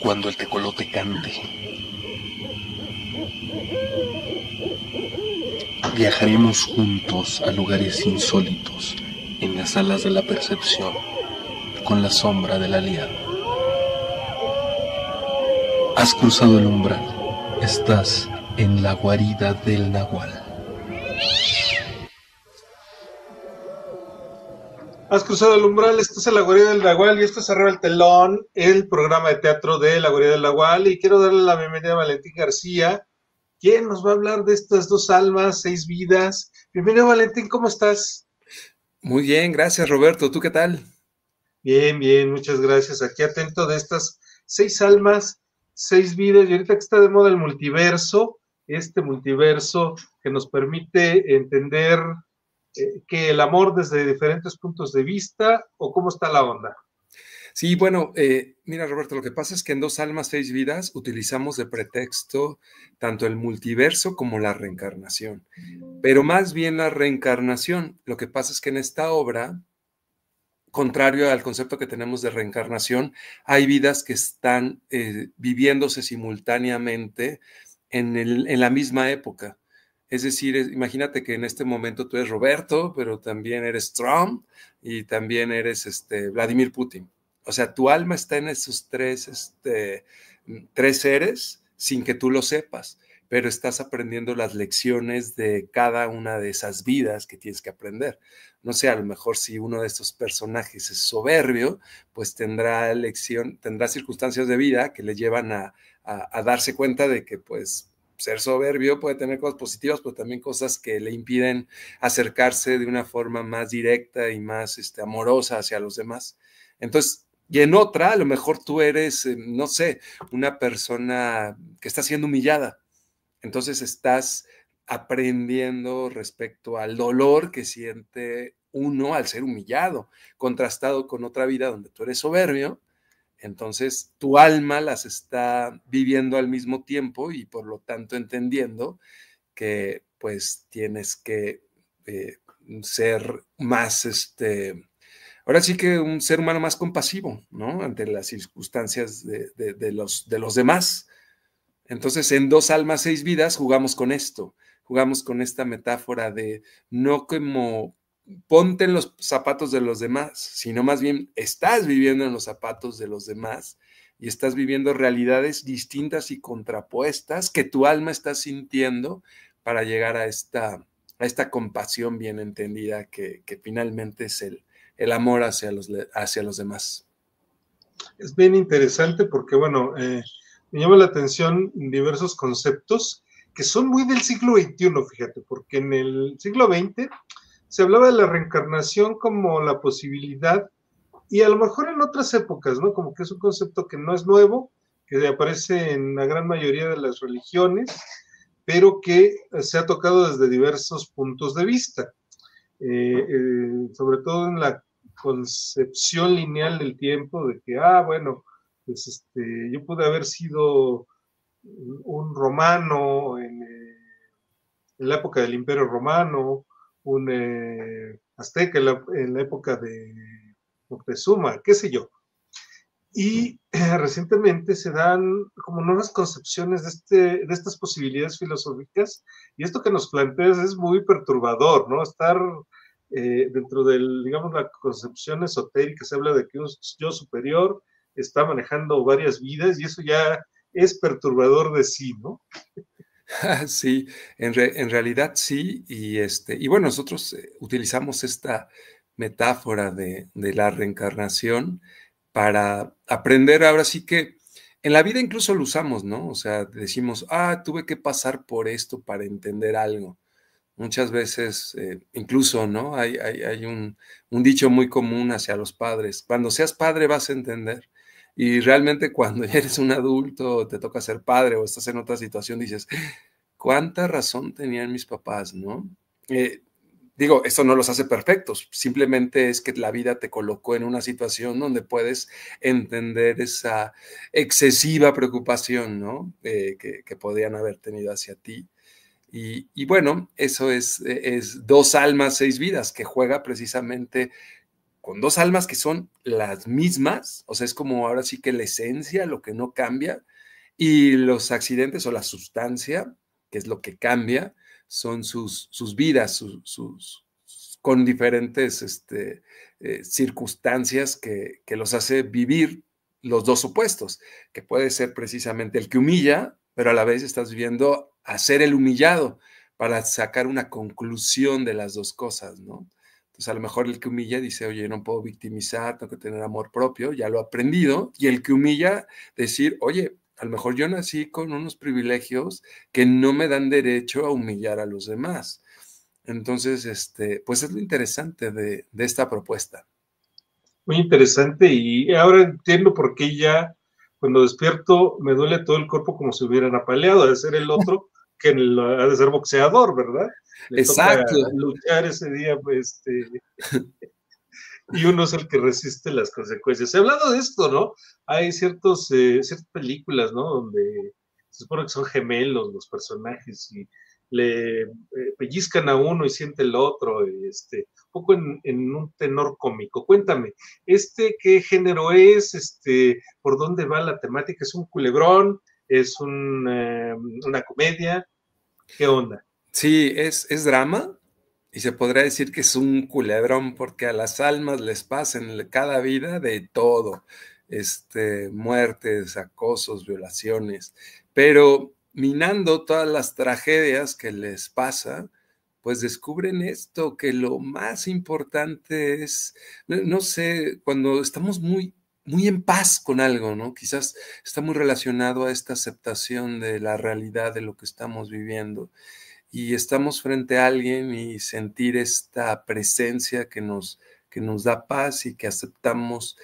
Cuando el tecolote cante, viajaremos juntos a lugares insólitos en las alas de la percepción con la sombra del aliado. Has cruzado el umbral, estás en la guarida del Nahual. Has cruzado el umbral, estás en la Guarida del Nagual y esto es Arriba del Telón, el programa de teatro de la Guarida del Nagual. Y quiero darle la bienvenida a Valentín García, quien nos va a hablar de estas dos almas, seis vidas. Bienvenido, Valentín, ¿cómo estás? Muy bien, gracias, Roberto. ¿Tú qué tal? Bien, bien, muchas gracias. Aquí atento de estas seis almas, seis vidas. Y ahorita que está de moda el multiverso, este multiverso que nos permite entender que el amor desde diferentes puntos de vista, ¿o cómo está la onda? Sí, bueno, mira, Roberto, lo que pasa es que en Dos Almas, Seis Vidas utilizamos de pretexto tanto el multiverso como la reencarnación, pero más bien la reencarnación. Lo que pasa es que en esta obra, contrario al concepto que tenemos de reencarnación, hay vidas que están viviéndose simultáneamente en la misma época. Es decir, imagínate que en este momento tú eres Roberto, pero también eres Trump y también eres Vladimir Putin. O sea, tu alma está en esos tres seres sin que tú lo sepas, pero estás aprendiendo las lecciones de cada una de esas vidas que tienes que aprender. No sé, a lo mejor si uno de estos personajes es soberbio, pues tendrá circunstancias de vida que le llevan a darse cuenta de que, pues, ser soberbio puede tener cosas positivas, pero también cosas que le impiden acercarse de una forma más directa y más amorosa hacia los demás. Entonces, y en otra, a lo mejor tú eres, no sé, una persona que está siendo humillada. Entonces estás aprendiendo respecto al dolor que siente uno al ser humillado, contrastado con otra vida donde tú eres soberbio. Entonces, tu alma las está viviendo al mismo tiempo y por lo tanto entendiendo que pues tienes que ser más, ahora sí que un ser humano más compasivo, ¿no? Ante las circunstancias de los demás. Entonces, en Dos Almas, Seis Vidas jugamos con esto, jugamos con esta metáfora de no como ponte en los zapatos de los demás, sino más bien estás viviendo en los zapatos de los demás y estás viviendo realidades distintas y contrapuestas que tu alma está sintiendo para llegar a esta compasión bien entendida que finalmente es el amor hacia los demás. Es bien interesante porque, bueno, me llama la atención diversos conceptos que son muy del siglo XXI, fíjate, porque en el siglo XX se hablaba de la reencarnación como la posibilidad, y a lo mejor en otras épocas, ¿no? Como que es un concepto que no es nuevo, que aparece en la gran mayoría de las religiones, pero que se ha tocado desde diversos puntos de vista, sobre todo en la concepción lineal del tiempo, de que, bueno, pues yo pude haber sido un romano en la época del Imperio Romano, un azteca en la época de Moctezuma, qué sé yo. Y recientemente se dan como nuevas concepciones de estas posibilidades filosóficas, y esto que nos planteas es muy perturbador, ¿no? Estar dentro del, digamos, la concepción esotérica, se habla de que un yo superior está manejando varias vidas, y eso ya es perturbador de sí, ¿no? Sí, en realidad sí, y bueno, nosotros utilizamos esta metáfora de la reencarnación para aprender. Ahora sí que en la vida incluso lo usamos, ¿no? O sea, decimos, tuve que pasar por esto para entender algo. Muchas veces, incluso, ¿no? Hay un dicho muy común hacia los padres: cuando seas padre vas a entender. Y realmente cuando eres un adulto, te toca ser padre o estás en otra situación, dices, ¿cuánta razón tenían mis papás, no? Digo, esto no los hace perfectos, simplemente es que la vida te colocó en una situación donde puedes entender esa excesiva preocupación, ¿no? Que podrían haber tenido hacia ti. Y bueno, eso es Dos Almas, Seis Vidas, que juega precisamente con dos almas que son las mismas, o sea, es como ahora sí que la esencia, lo que no cambia, y los accidentes o la sustancia, que es lo que cambia, son sus vidas, con diferentes circunstancias que los hace vivir los dos opuestos, que puede ser precisamente el que humilla, pero a la vez estás viviendo a ser el humillado para sacar una conclusión de las dos cosas, ¿no? Entonces, a lo mejor el que humilla dice, oye, no puedo victimizar, tengo que tener amor propio, ya lo he aprendido, y el que humilla decir, oye, a lo mejor yo nací con unos privilegios que no me dan derecho a humillar a los demás. Entonces, pues es lo interesante de esta propuesta. Muy interesante, y ahora entiendo por qué ya cuando despierto me duele todo el cuerpo como si hubieran apaleado, de ser el otro que ha de ser boxeador, ¿verdad? Le exacto. Toca luchar ese día, pues, y uno es el que resiste las consecuencias. Hablando de esto, ¿no? Hay ciertas películas, ¿no? Donde se supone que son gemelos los personajes y le pellizcan a uno y siente el otro, un poco en un tenor cómico. Cuéntame, ¿qué género es? ¿Por dónde va la temática? ¿Es un culebrón? ¿Es una comedia? ¿Qué onda? Sí, es drama. Y se podría decir que es un culebrón porque a las almas les pasa en cada vida de todo. Muertes, acosos, violaciones. Pero minando todas las tragedias que les pasa, pues descubren esto, que lo más importante es, no sé, cuando estamos muy en paz con algo, ¿no? Quizás está muy relacionado a esta aceptación de la realidad de lo que estamos viviendo. Y estamos frente a alguien y sentir esta presencia que nos da paz y que aceptamos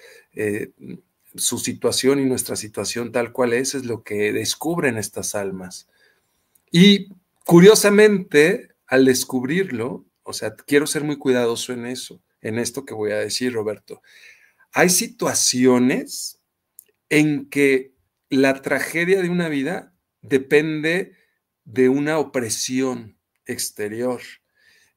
su situación y nuestra situación tal cual es lo que descubren estas almas. Y curiosamente, al descubrirlo, o sea, quiero ser muy cuidadoso en eso, en esto que voy a decir, Roberto. Hay situaciones en que la tragedia de una vida depende de una opresión exterior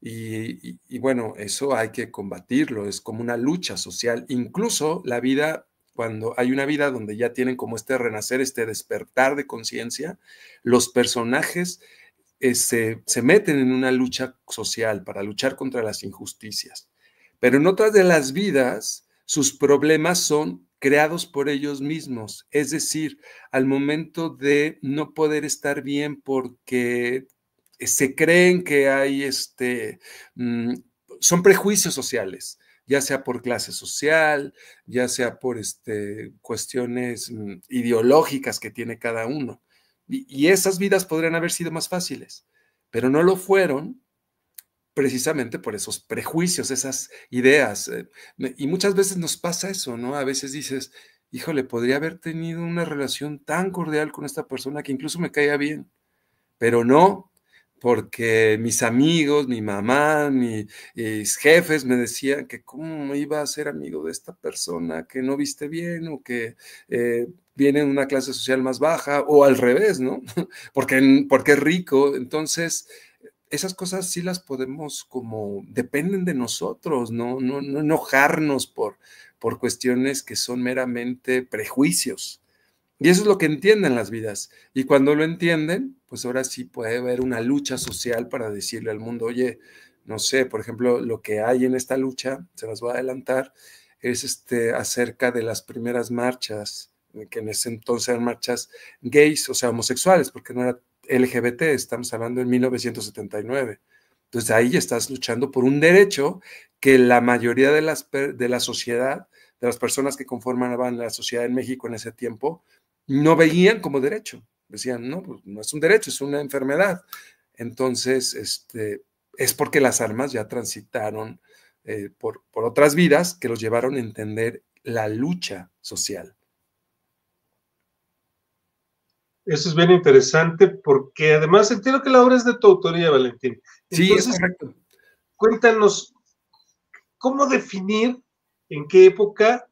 y bueno, eso hay que combatirlo, es como una lucha social, incluso la vida, cuando hay una vida donde ya tienen como renacer, despertar de conciencia, los personajes se meten en una lucha social para luchar contra las injusticias, pero en otras de las vidas sus problemas son creados por ellos mismos, es decir, al momento de no poder estar bien porque se creen que hay son prejuicios sociales, ya sea por clase social, ya sea por cuestiones ideológicas que tiene cada uno, y esas vidas podrían haber sido más fáciles, pero no lo fueron, precisamente por esos prejuicios, esas ideas. Y muchas veces nos pasa eso, ¿no? A veces dices, híjole, podría haber tenido una relación tan cordial con esta persona que incluso me caía bien, pero no, porque mis amigos, mi mamá, mis jefes me decían que cómo me iba a ser amigo de esta persona que no viste bien o que viene de una clase social más baja, o al revés, ¿no? porque es rico, entonces... Esas cosas sí las podemos como, dependen de nosotros, no enojarnos por cuestiones que son meramente prejuicios. Y eso es lo que entienden las vidas. Y cuando lo entienden, pues ahora sí puede haber una lucha social para decirle al mundo, oye, no sé, por ejemplo, lo que hay en esta lucha, se las voy a adelantar, es acerca de las primeras marchas, que en ese entonces eran marchas gays, o sea, homosexuales, porque no era LGBT, estamos hablando en 1979. Entonces ahí ya estás luchando por un derecho que la mayoría de la sociedad, de las personas que conformaban la sociedad en México en ese tiempo, no veían como derecho. Decían, no, pues no es un derecho, es una enfermedad. Entonces es porque las almas ya transitaron por otras vidas que los llevaron a entender la lucha social. Eso es bien interesante porque además entiendo que la obra es de tu autoría, Valentín. Entonces, sí, es correcto. Cuéntanos, ¿cómo definir en qué época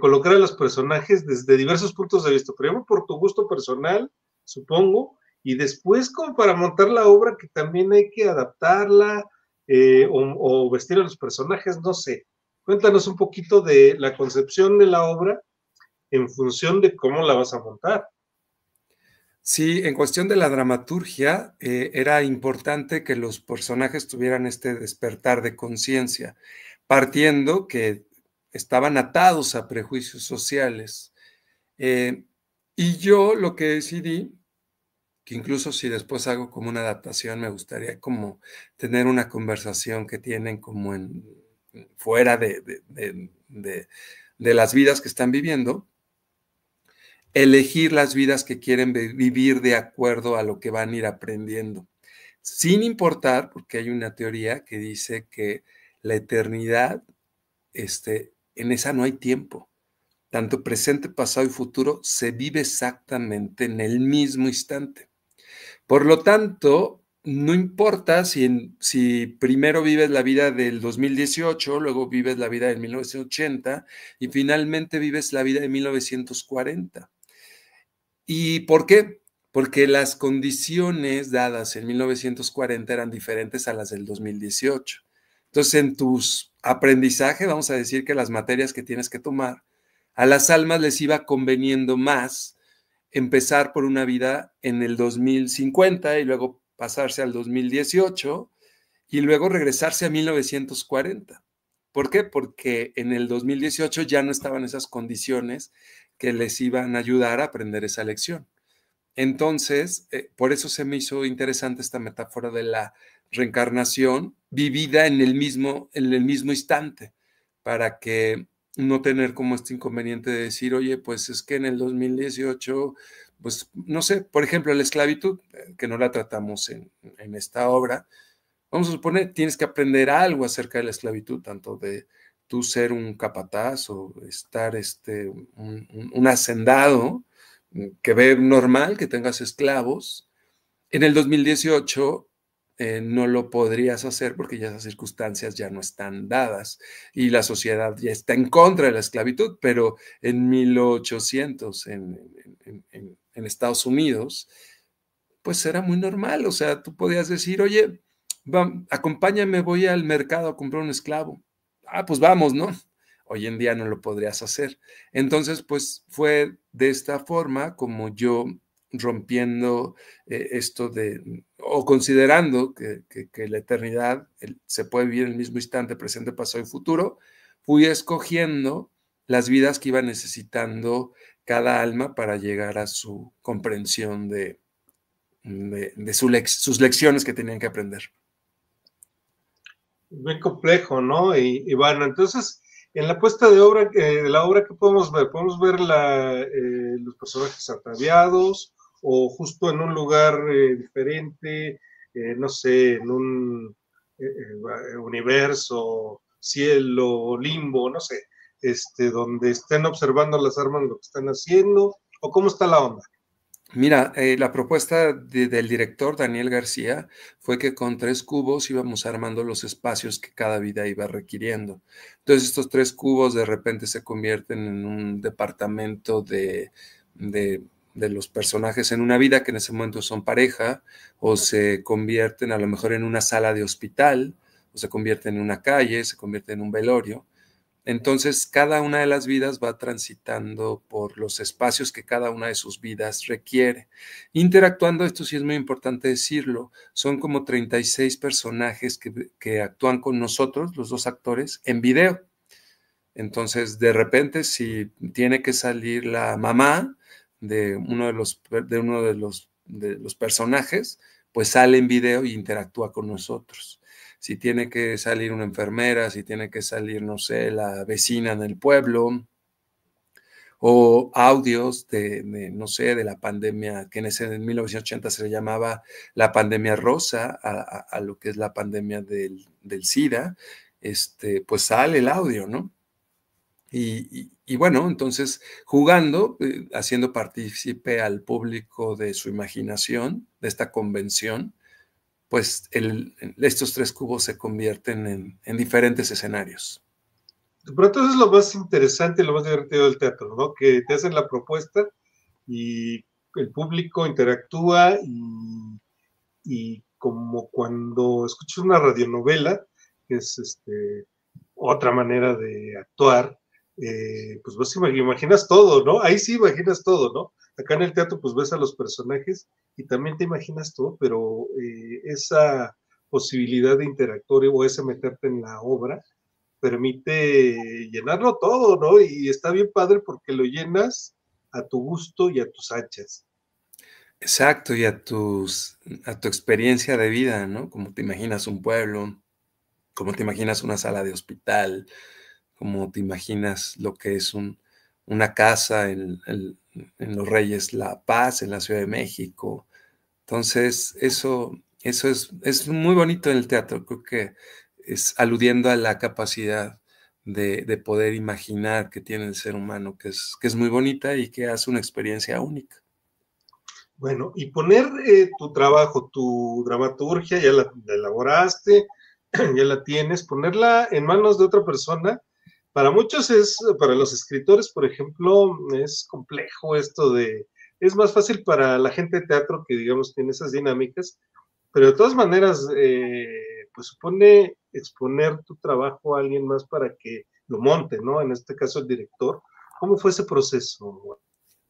colocar a los personajes desde diversos puntos de vista? Primero por tu gusto personal, supongo, y después como para montar la obra que también hay que adaptarla o vestir a los personajes, no sé. Cuéntanos un poquito de la concepción de la obra en función de cómo la vas a montar. Sí, en cuestión de la dramaturgia, era importante que los personajes tuvieran este despertar de conciencia, partiendo que estaban atados a prejuicios sociales. Y yo lo que decidí, que incluso si después hago como una adaptación, me gustaría como tener una conversación que tienen como en, fuera de las vidas que están viviendo, elegir las vidas que quieren vivir de acuerdo a lo que van a ir aprendiendo, sin importar, porque hay una teoría que dice que la eternidad, en esa no hay tiempo, tanto presente, pasado y futuro se vive exactamente en el mismo instante. Por lo tanto, no importa si primero vives la vida del 2018, luego vives la vida del 1980 y finalmente vives la vida de 1940. ¿Y por qué? Porque las condiciones dadas en 1940 eran diferentes a las del 2018. Entonces, en tus aprendizajes, vamos a decir que las materias que tienes que tomar, a las almas les iba conveniendo más empezar por una vida en el 2050 y luego pasarse al 2018 y luego regresarse a 1940. ¿Por qué? Porque en el 2018 ya no estaban esas condiciones que les iban a ayudar a aprender esa lección. Entonces, por eso se me hizo interesante esta metáfora de la reencarnación vivida en el mismo instante, para que no tener como este inconveniente de decir, oye, pues es que en el 2018, pues no sé, por ejemplo, la esclavitud, que no la tratamos en esta obra, vamos a suponer, tienes que aprender algo acerca de la esclavitud, tanto de tú ser un capataz o estar un hacendado, que ve normal que tengas esclavos. En el 2018... no lo podrías hacer porque ya esas circunstancias ya no están dadas y la sociedad ya está en contra de la esclavitud, pero en 1800 en Estados Unidos, pues era muy normal. O sea, tú podías decir, oye, acompáñame, voy al mercado a comprar un esclavo. Ah, pues vamos, ¿no? Hoy en día no lo podrías hacer. Entonces, pues fue de esta forma como yo, rompiendo esto de, o considerando que la eternidad se puede vivir en el mismo instante, presente, pasado y futuro, fui escogiendo las vidas que iba necesitando cada alma para llegar a su comprensión de sus lecciones que tenían que aprender. Muy complejo, ¿no? Y bueno, entonces, en la puesta de obra, ¿qué podemos ver? ¿Podemos ver los personajes ataviados? O justo en un lugar diferente, no sé, en un universo, cielo, limbo, no sé, donde estén observando las armas lo que están haciendo, o cómo está la onda. Mira, la propuesta del director Daniel García fue que con 3 cubos íbamos armando los espacios que cada vida iba requiriendo. Entonces estos 3 cubos de repente se convierten en un departamento de los personajes en una vida que en ese momento son pareja, o se convierten a lo mejor en una sala de hospital, o se convierten en una calle, se convierte en un velorio. Entonces cada una de las vidas va transitando por los espacios que cada una de sus vidas requiere. Interactuando, esto sí es muy importante decirlo, son como 36 personajes que actúan con nosotros, los 2 actores, en video. Entonces de repente si tiene que salir la mamá de uno de los personajes, pues sale en video y interactúa con nosotros. Si tiene que salir una enfermera, si tiene que salir, no sé, la vecina del pueblo, o audios no sé, de la pandemia, que en ese 1980 se le llamaba la pandemia rosa, a lo que es la pandemia del SIDA, pues sale el audio, ¿no? Y bueno, entonces jugando, haciendo partícipe al público de su imaginación, de esta convención, pues estos 3 cubos se convierten en diferentes escenarios. Pero entonces lo más interesante y lo más divertido del teatro, ¿no? Que te hacen la propuesta y el público interactúa y como cuando escuchas una radionovela, que es otra manera de actuar, pues vos imaginas todo, ¿no? Ahí sí imaginas todo, ¿no? Acá en el teatro pues ves a los personajes y también te imaginas todo, pero esa posibilidad de interactuar o ese meterte en la obra permite llenarlo todo, ¿no? Y está bien padre porque lo llenas a tu gusto y a tus hachas. Exacto, y a tu experiencia de vida, ¿no? Como te imaginas un pueblo, como te imaginas una sala de hospital, como te imaginas lo que es una casa en Los Reyes, La Paz, en la Ciudad de México. Entonces, eso es muy bonito en el teatro. Creo que es aludiendo a la capacidad de poder imaginar que tiene el ser humano, que es muy bonita y que hace una experiencia única. Bueno, y poner tu trabajo, tu dramaturgia, ya la elaboraste, ya la tienes, ponerla en manos de otra persona. Para muchos para los escritores, por ejemplo, es complejo esto es más fácil para la gente de teatro que, digamos, tiene esas dinámicas, pero de todas maneras, pues supone exponer tu trabajo a alguien más para que lo monte, ¿no? En este caso, el director. ¿Cómo fue ese proceso?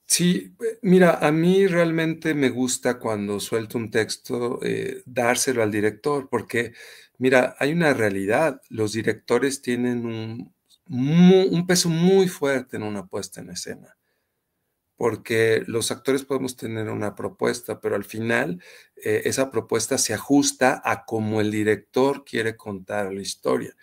Sí, mira, a mí realmente me gusta cuando suelto un texto dárselo al director, porque, mira, hay una realidad, los directores tienen un peso muy fuerte en una puesta en escena, porque los actores podemos tener una propuesta, pero al final esa propuesta se ajusta a cómo el director quiere contar la historia.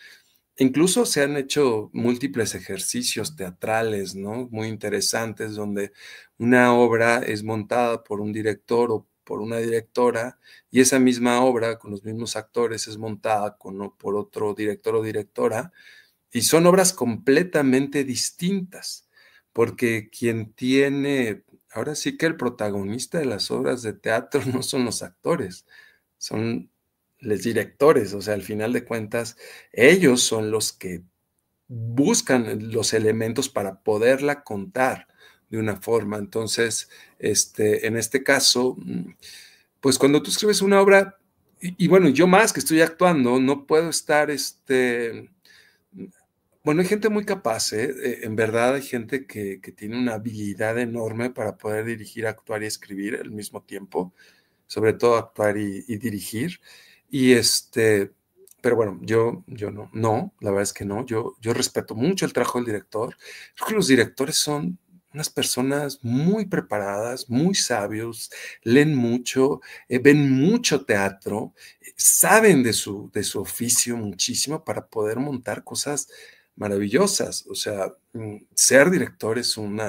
Incluso se han hecho múltiples ejercicios teatrales, ¿no? Muy interesantes, donde una obra es montada por un director o por una directora, y esa misma obra con los mismos actores es montada por otro director o directora, y son obras completamente distintas, porque quien tiene, ahora sí que el protagonista de las obras de teatro no son los actores, son los directores, o sea, al final de cuentas, ellos son los que buscan los elementos para poderla contar de una forma. Entonces, en este caso, pues cuando tú escribes una obra, y bueno, yo más que estoy actuando, no puedo estar, Bueno, hay gente muy capaz, en verdad hay gente que tiene una habilidad enorme para poder dirigir, actuar y escribir al mismo tiempo, sobre todo actuar y dirigir, pero bueno, yo no, la verdad es que no, yo respeto mucho el trabajo del director. Creo que los directores son unas personas muy preparadas, muy sabios, leen mucho, ven mucho teatro, saben de su oficio muchísimo para poder montar cosas maravillosas. O sea, ser director es un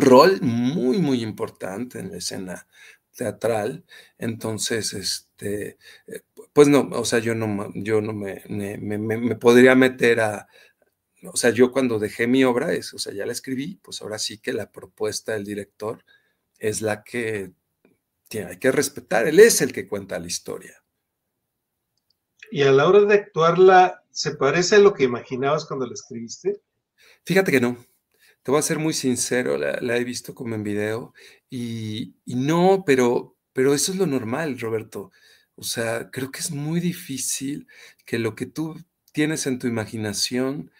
rol muy, muy importante en la escena teatral. Entonces, pues no, o sea, yo no me podría meter a... O sea, yo cuando dejé mi obra, o sea, ya la escribí, pues ahora sí que la propuesta del director es la que hay que respetar. Él es el que cuenta la historia. Y a la hora de actuarla, ¿se parece a lo que imaginabas cuando la escribiste? Fíjate que no. Te voy a ser muy sincero, la he visto como en video y no, pero eso es lo normal, Roberto. O sea, creo que es muy difícil que lo que tú tienes en tu imaginación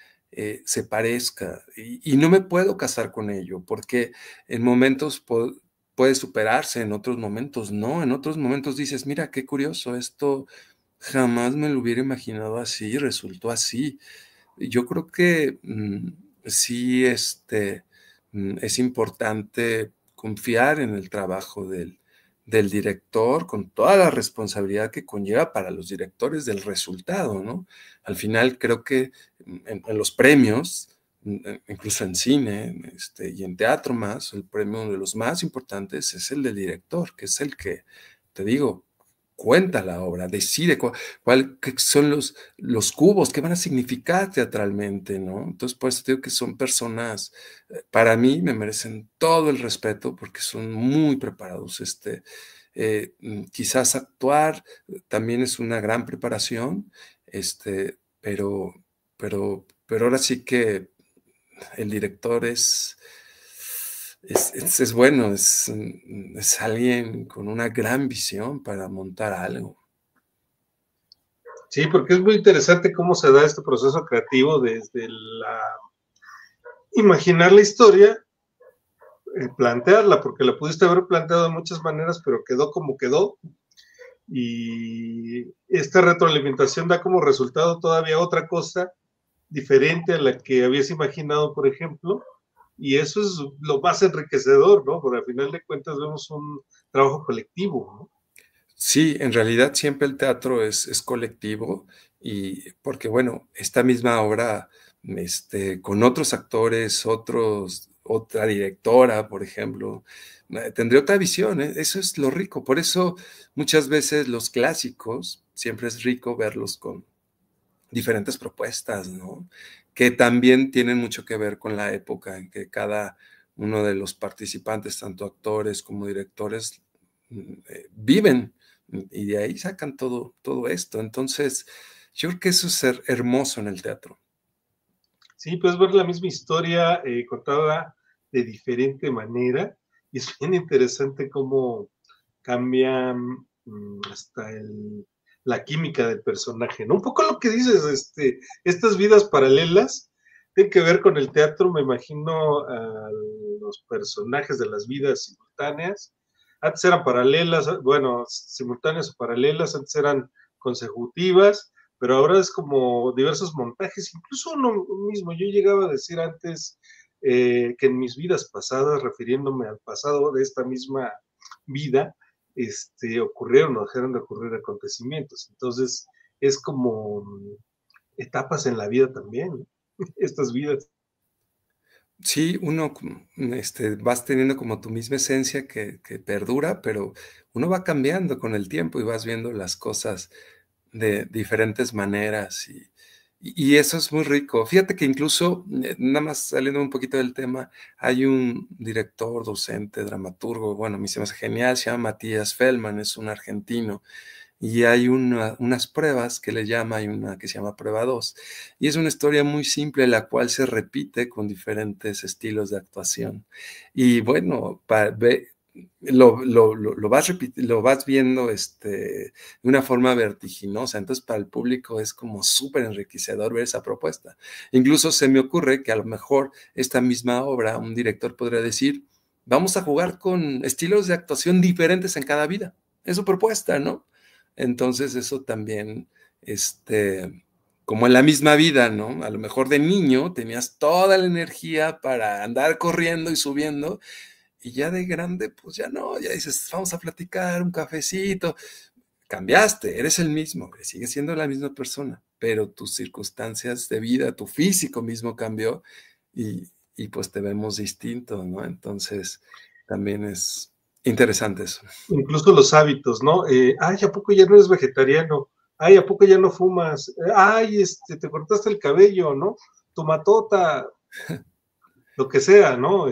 se parezca. Y no me puedo casar con ello, porque en momentos puede superarse, en otros momentos no. En otros momentos dices, mira, qué curioso esto... Jamás me lo hubiera imaginado así, resultó así. Yo creo que sí es importante confiar en el trabajo del director, con toda la responsabilidad que conlleva para los directores del resultado, ¿no? Al final creo que en los premios, incluso en cine y en teatro más, el premio de los más importantes es el del director, que es el que, te digo, cuenta la obra, decide qué son los cubos, qué van a significar teatralmente, ¿no? Entonces, por eso digo que son personas, para mí, me merecen todo el respeto porque son muy preparados. Quizás actuar también es una gran preparación, pero ahora sí que el director es bueno, es alguien con una gran visión para montar algo. Sí, porque es muy interesante cómo se da este proceso creativo desde imaginar la historia, plantearla, porque la pudiste haber planteado de muchas maneras, pero quedó como quedó, y esta retroalimentación da como resultado todavía otra cosa diferente a la que habías imaginado, por ejemplo, y eso es lo más enriquecedor, ¿no? Porque al final de cuentas vemos un trabajo colectivo, ¿no? Sí, en realidad siempre el teatro es colectivo, y porque, bueno, esta misma obra, con otros actores, otra directora, por ejemplo, tendría otra visión, ¿eh? Eso es lo rico. Por eso muchas veces los clásicos, siempre es rico verlos con diferentes propuestas, ¿no? Que también tienen mucho que ver con la época en que cada uno de los participantes, tanto actores como directores, viven. Y de ahí sacan todo esto. Entonces, yo creo que eso es ser hermoso en el teatro. Sí, puedes ver la misma historia contada de diferente manera, y es bien interesante cómo cambia hasta la química del personaje, ¿no? Un poco lo que dices, estas vidas paralelas tienen que ver con el teatro, me imagino, a los personajes de las vidas simultáneas. Antes eran paralelas, bueno, simultáneas o paralelas, antes eran consecutivas, pero ahora es como diversos montajes, incluso uno mismo. Yo llegaba a decir antes que en mis vidas pasadas, refiriéndome al pasado de esta misma vida, ocurrieron o dejaron de ocurrir acontecimientos. Entonces, es como etapas en la vida también, estas vidas. Sí, uno vas teniendo como tu misma esencia que perdura, pero uno va cambiando con el tiempo y vas viendo las cosas de diferentes maneras y eso es muy rico. Fíjate que incluso, nada más saliendo un poquito del tema, hay un director, docente, dramaturgo, bueno, a mí se me hace genial, se llama Matías Feldman, es un argentino, y hay unas pruebas que le llama, hay una que se llama prueba 2, y es una historia muy simple, la cual se repite con diferentes estilos de actuación. Y bueno, lo vas viendo de una forma vertiginosa, entonces para el público es como súper enriquecedor ver esa propuesta. Incluso se me ocurre que a lo mejor esta misma obra, un director podría decir, vamos a jugar con estilos de actuación diferentes en cada vida. Es su propuesta, ¿no? Entonces eso también, como en la misma vida, ¿no? A lo mejor de niño tenías toda la energía para andar corriendo y subiendo, y ya de grande, pues ya no, ya dices, vamos a platicar, un cafecito. Cambiaste, eres el mismo, sigues siendo la misma persona, pero tus circunstancias de vida, tu físico mismo cambió, y pues te vemos distinto, ¿no? Entonces también es interesantes. Incluso los hábitos, ¿no? Ay, ¿a poco ya no eres vegetariano? Ay, ¿a poco ya no fumas? Ay, te cortaste el cabello, ¿no? Tu matota, lo que sea, ¿no?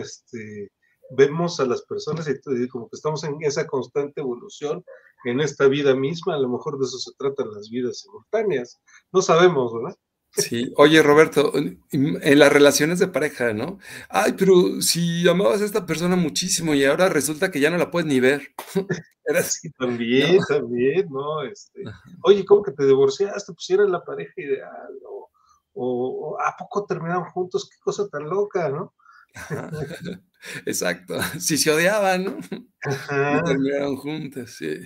Vemos a las personas y como que estamos en esa constante evolución en esta vida misma, a lo mejor de eso se tratan las vidas simultáneas. No sabemos, ¿verdad? Sí, oye Roberto, en las relaciones de pareja, ¿no? Ay, pero si amabas a esta persona muchísimo y ahora resulta que ya no la puedes ni ver. Sí, también, ¿no? También, ¿no? Oye, ¿cómo que te divorciaste? Pues era la pareja ideal, o ¿a poco terminaron juntos? Qué cosa tan loca, ¿no? Ajá, exacto, si se odiaban, ¿no? Ajá. Terminaron juntos, sí.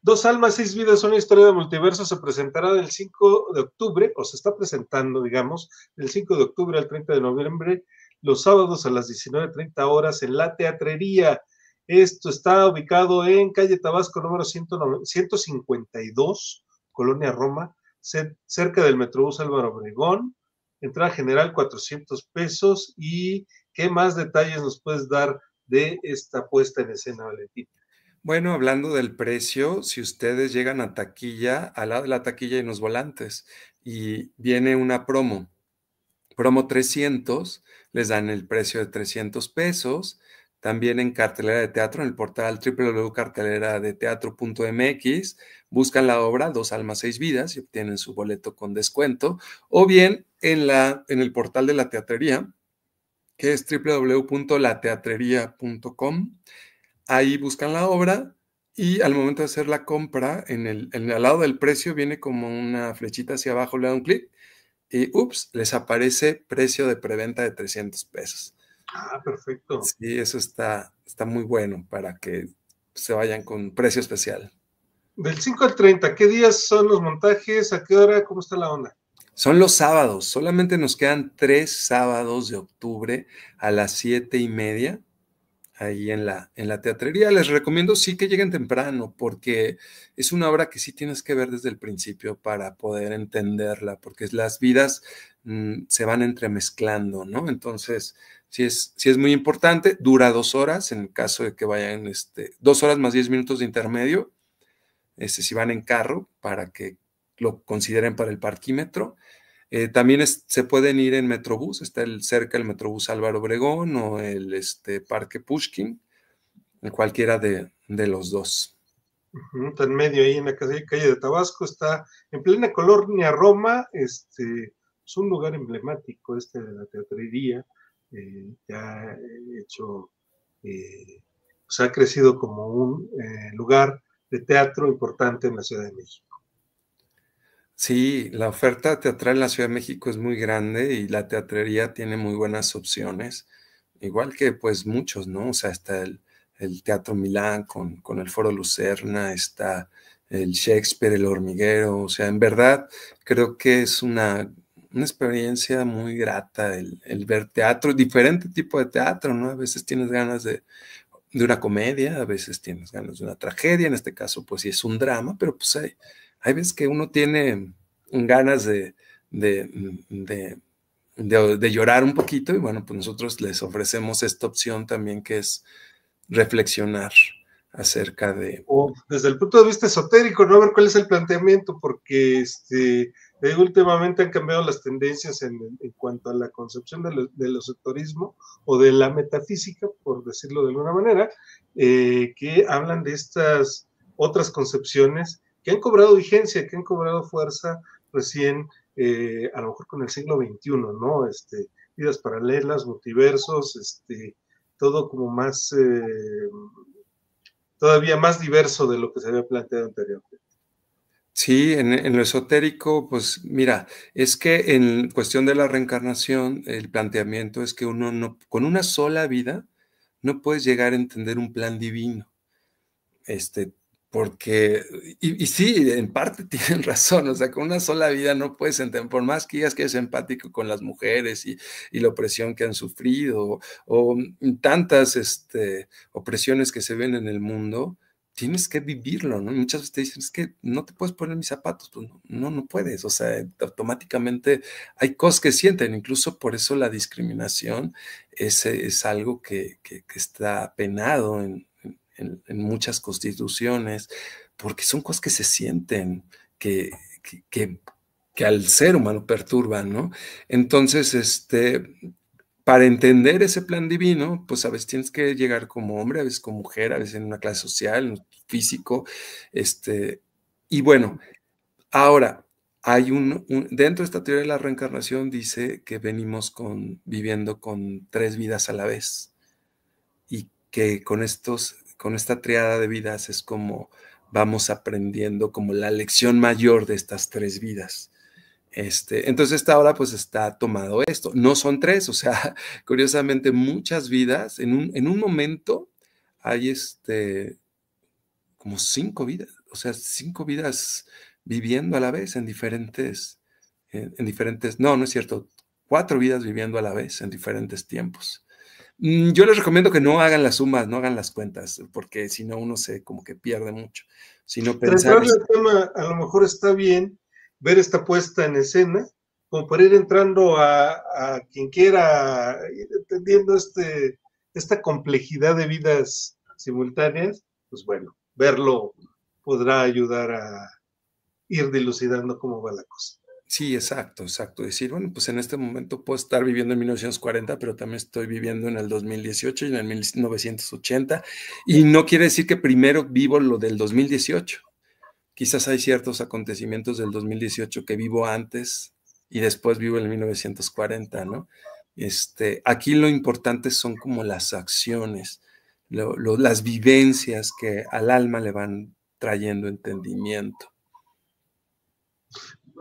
Dos Almas, Seis Vidas, una historia de multiverso, se presentará del 5 de octubre, o se está presentando, digamos, del 5 de octubre al 30 de noviembre, los sábados a las 19:30 horas en La Teatrería. Esto está ubicado en calle Tabasco, número 152, colonia Roma, cerca del Metrobús Álvaro Obregón. Entrada general, 400 pesos. ¿Y qué más detalles nos puedes dar de esta puesta en escena, Valentín? Bueno, hablando del precio, si ustedes llegan a taquilla, al lado de la taquilla hay unos volantes y viene una promo 300, les dan el precio de 300 pesos. También en cartelera de teatro, en el portal www.carteleradeteatro.mx, buscan la obra Dos Almas, Seis Vidas y obtienen su boleto con descuento. O bien en el portal de La Teatrería, que es www.lateatrería.com. Ahí buscan la obra, Y al momento de hacer la compra, al lado del precio viene como una flechita hacia abajo, le da un clic y ¡ups! Les aparece precio de preventa de 300 pesos. Ah, perfecto. Sí, eso está muy bueno para que se vayan con precio especial. Del 5 al 30, ¿qué días son los montajes? ¿A qué hora? ¿Cómo está la onda? Son los sábados, solamente nos quedan 3 sábados de octubre a las 7:30 ahí en la teatrería. Les recomiendo sí que lleguen temprano porque es una obra que sí tienes que ver desde el principio para poder entenderla, porque las vidas se van entremezclando, ¿no? Entonces, sí es muy importante. Dura 2 horas, en el caso de que vayan 2 horas más 10 minutos de intermedio, si van en carro, para que lo consideren para el parquímetro. También se pueden ir en Metrobús, está cerca el Metrobús Álvaro Obregón o el Parque Pushkin, cualquiera de los dos. Está en medio ahí en la calle de Tabasco, está en plena colonia Roma, es un lugar emblemático de la teatrería, ya hecho, pues ha crecido como un lugar de teatro importante en la Ciudad de México. Sí, la oferta teatral en la Ciudad de México es muy grande y la teatrería tiene muy buenas opciones, igual que pues muchos, ¿no? O sea, está el Teatro Milán con el Foro Lucerna, está el Shakespeare, el Hormiguero, o sea, en verdad creo que es una experiencia muy grata el ver teatro, diferente tipo de teatro, ¿no? A veces tienes ganas de una comedia, a veces tienes ganas de una tragedia, en este caso pues sí es un drama, pero pues hay veces que uno tiene ganas de llorar un poquito y bueno, pues nosotros les ofrecemos esta opción también que es reflexionar acerca de... O desde el punto de vista esotérico, ¿no? A ver cuál es el planteamiento, porque últimamente han cambiado las tendencias en cuanto a la concepción del esoterismo o de la metafísica, por decirlo de alguna manera, que hablan de estas otras concepciones que han cobrado vigencia, que han cobrado fuerza recién, a lo mejor con el siglo XXI, ¿no? Vidas paralelas, multiversos, todo como más, todavía más diverso de lo que se había planteado anteriormente. Sí, en lo esotérico, pues mira, es que en cuestión de la reencarnación, el planteamiento es que uno no, con una sola vida, no puedes llegar a entender un plan divino, porque, y sí, en parte tienen razón, o sea, con una sola vida no puedes entender, por más que digas que es empático con las mujeres y la opresión que han sufrido, o tantas opresiones que se ven en el mundo, tienes que vivirlo, ¿no? Muchas veces te dicen, es que no te puedes poner mis zapatos, pues no puedes, o sea, automáticamente hay cosas que sienten, incluso por eso la discriminación es algo que está penado en muchas constituciones, porque son cosas que se sienten, que al ser humano perturban, ¿no? Entonces, para entender ese plan divino, pues a veces tienes que llegar como hombre, a veces como mujer, a veces en una clase social, físico, y bueno, ahora, hay dentro de esta teoría de la reencarnación dice que venimos viviendo con 3 vidas a la vez, y que con esta triada de vidas es como vamos aprendiendo como la lección mayor de estas 3 vidas. Entonces esta hora pues está tomado esto. No son 3, o sea, curiosamente muchas vidas, en un momento hay como 5 vidas, o sea, 5 vidas viviendo a la vez en diferentes, no es cierto, 4 vidas viviendo a la vez en diferentes tiempos. Yo les recomiendo que no hagan las sumas, no hagan las cuentas, porque si no uno se como que pierde mucho. Sino pensar... el tema, a lo mejor está bien ver esta puesta en escena, como para ir entrando a quien quiera, ir entendiendo esta complejidad de vidas simultáneas, pues bueno, verlo podrá ayudar a ir dilucidando cómo va la cosa. Sí, exacto. Decir, bueno, pues en este momento puedo estar viviendo en 1940, pero también estoy viviendo en el 2018 y en el 1980. Y no quiere decir que primero vivo lo del 2018. Quizás hay ciertos acontecimientos del 2018 que vivo antes y después vivo en el 1940, ¿no? Aquí lo importante son como las acciones. las vivencias que al alma le van trayendo entendimiento.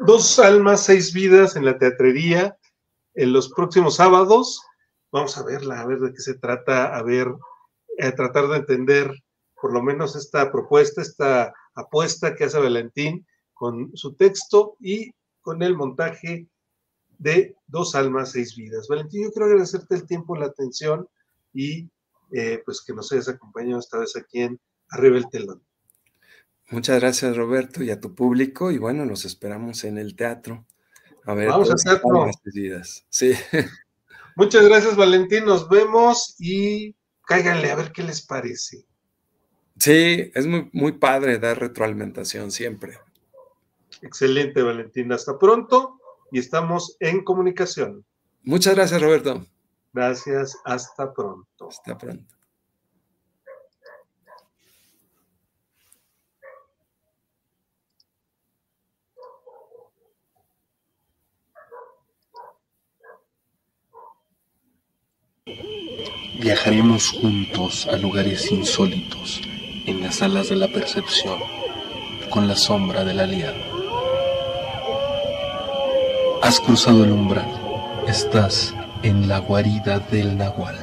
Dos Almas, Seis Vidas en la Teatrería. En los próximos sábados vamos a verla, a ver de qué se trata, a tratar de entender por lo menos esta propuesta, esta apuesta que hace Valentín con su texto y con el montaje de Dos Almas, Seis Vidas. Valentín, yo quiero agradecerte el tiempo, la atención y pues que nos hayas acompañado esta vez aquí en Arriba del Telón. Muchas gracias, Roberto, y a tu público, y bueno, los esperamos en el teatro. A ver, vamos a hacerlo. Sí. Muchas gracias, Valentín, nos vemos y cáiganle a ver qué les parece. Sí, es muy, muy padre dar retroalimentación siempre. Excelente, Valentín, hasta pronto y estamos en comunicación. Muchas gracias, Roberto. Gracias, hasta pronto. Hasta pronto. Viajaremos juntos a lugares insólitos, en las alas de la percepción, con la sombra del aliado. Has cruzado el umbral, estás en la guarida del Nagual.